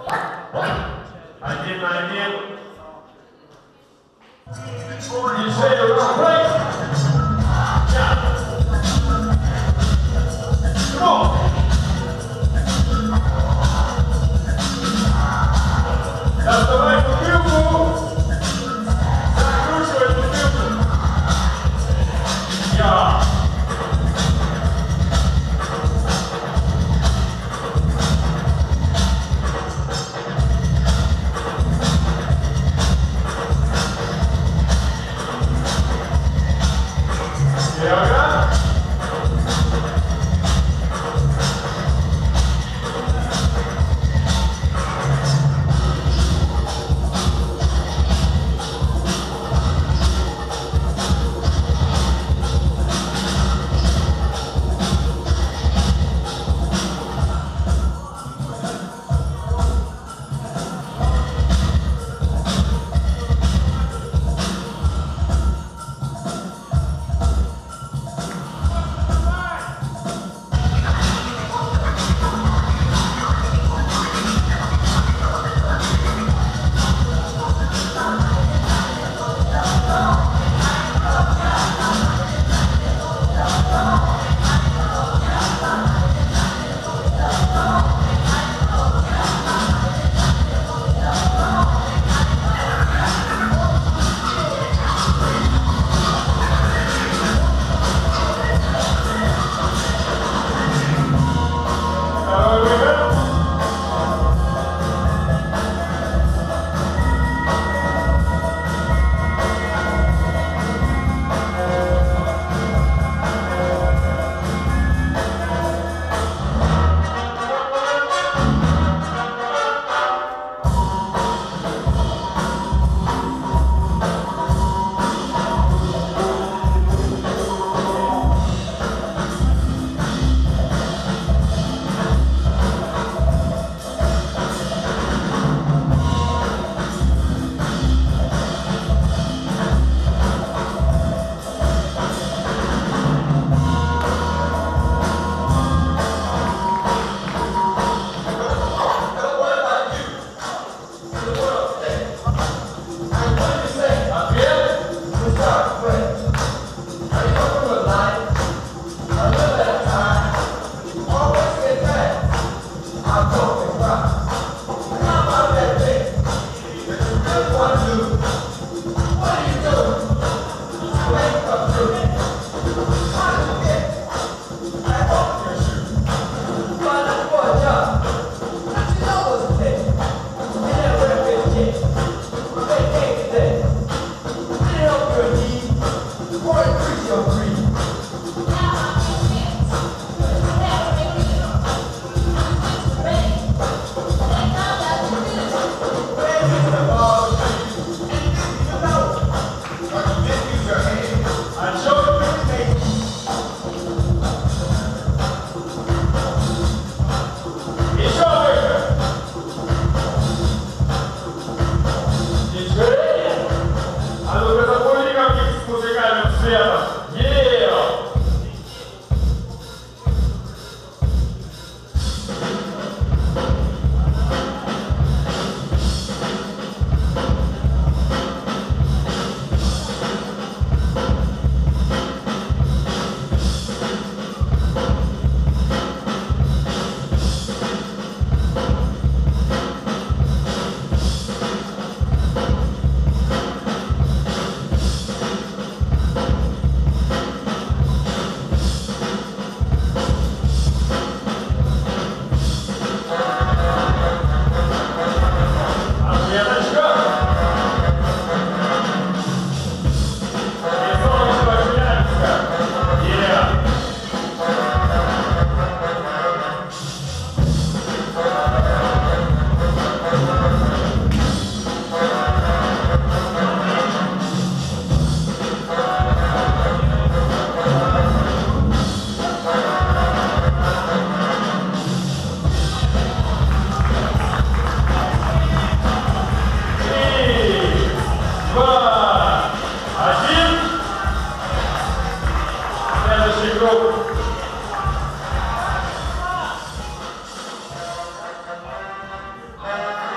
I did. You say the wrong place.